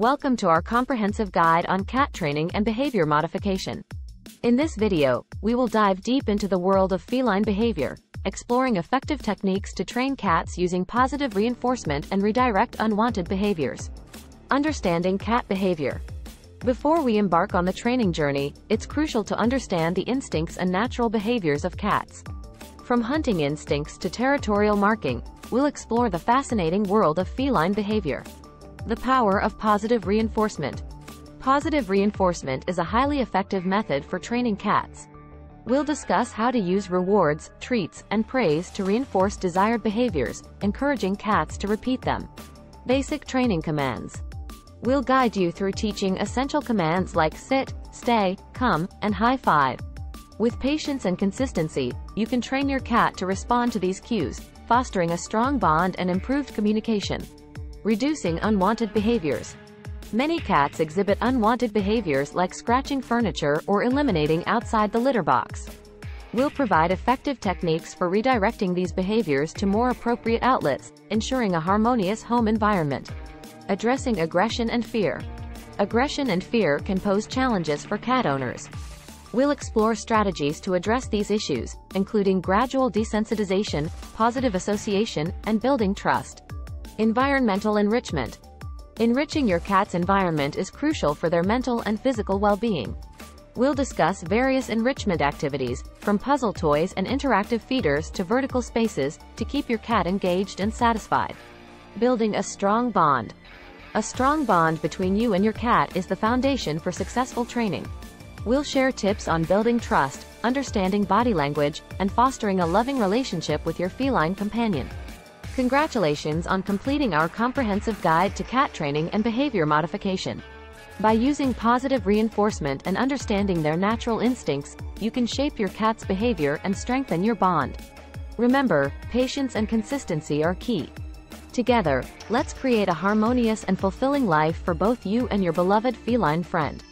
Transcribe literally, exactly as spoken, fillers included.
Welcome to our comprehensive guide on cat training and behavior modification. In this video, we will dive deep into the world of feline behavior, exploring effective techniques to train cats using positive reinforcement and redirect unwanted behaviors. Understanding cat behavior. Before we embark on the training journey, it's crucial to understand the instincts and natural behaviors of cats. From hunting instincts to territorial marking, we'll explore the fascinating world of feline behavior. The power of positive reinforcement. Positive reinforcement is a highly effective method for training cats. We'll discuss how to use rewards, treats, and praise to reinforce desired behaviors, encouraging cats to repeat them. Basic training commands. We'll guide you through teaching essential commands like sit, stay, come, and high five. With patience and consistency, you can train your cat to respond to these cues, fostering a strong bond and improved communication. Reducing unwanted behaviors. Many cats exhibit unwanted behaviors like scratching furniture or eliminating outside the litter box. We'll provide effective techniques for redirecting these behaviors to more appropriate outlets, ensuring a harmonious home environment. Addressing aggression and fear. Aggression and fear can pose challenges for cat owners. We'll explore strategies to address these issues, including gradual desensitization, positive association, and building trust. Environmental enrichment. Enriching your cat's environment is crucial for their mental and physical well-being. We'll discuss various enrichment activities, from puzzle toys and interactive feeders to vertical spaces, to keep your cat engaged and satisfied. Building a strong bond. A strong bond between you and your cat is the foundation for successful training. We'll share tips on building trust, understanding body language, and fostering a loving relationship with your feline companion. Congratulations on completing our comprehensive guide to cat training and behavior modification. By using positive reinforcement and understanding their natural instincts, you can shape your cat's behavior and strengthen your bond. Remember, patience and consistency are key. Together, let's create a harmonious and fulfilling life for both you and your beloved feline friend.